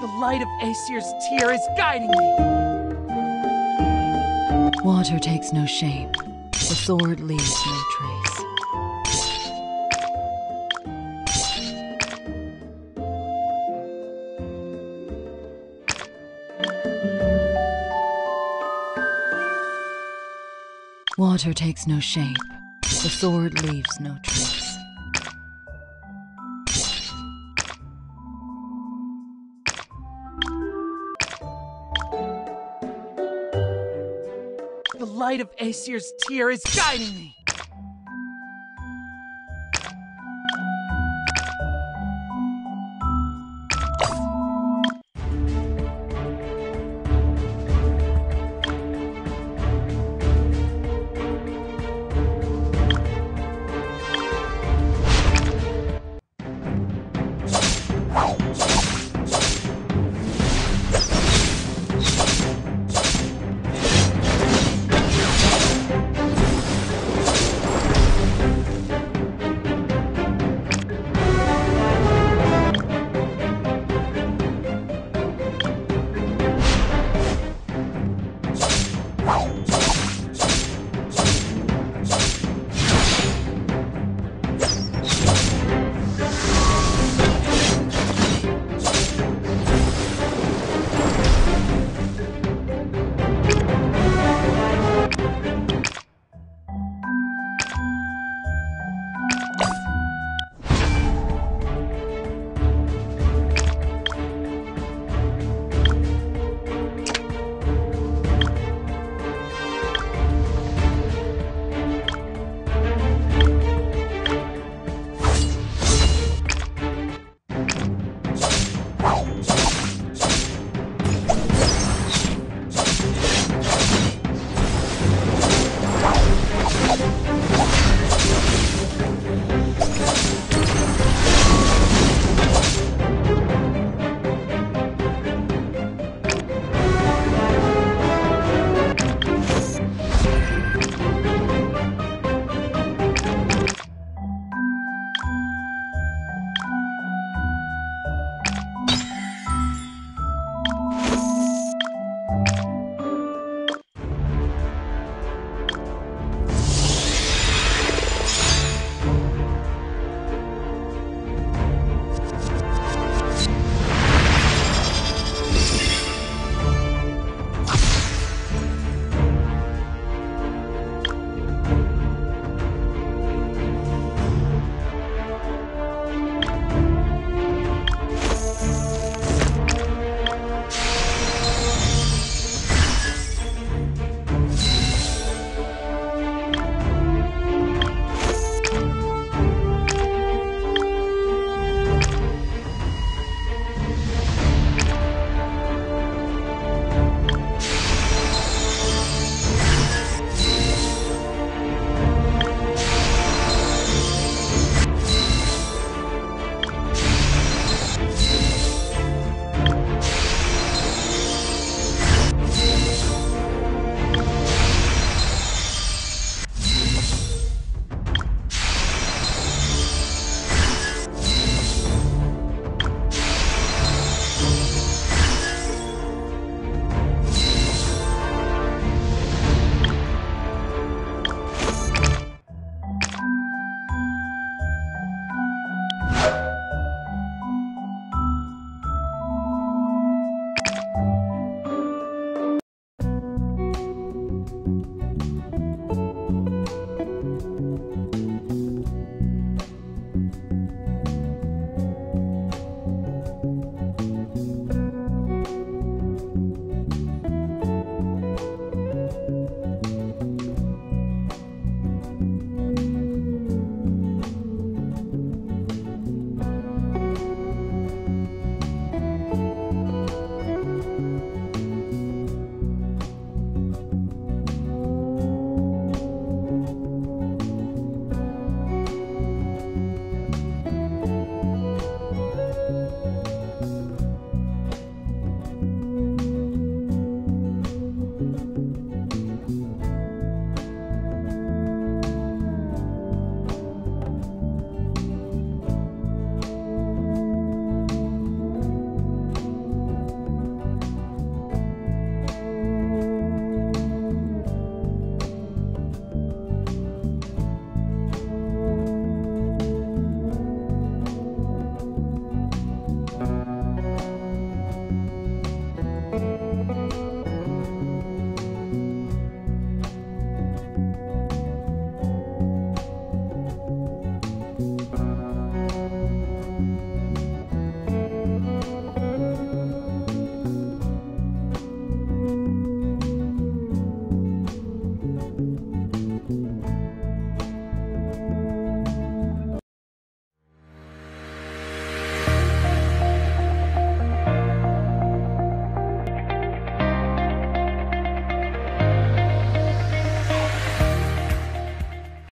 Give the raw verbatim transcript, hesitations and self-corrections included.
The light of Aesir's tear is guiding me. Water takes no shape. The sword leaves no trace. Water takes no shape. The sword leaves no trace. The light of Aesir's tear is guiding me!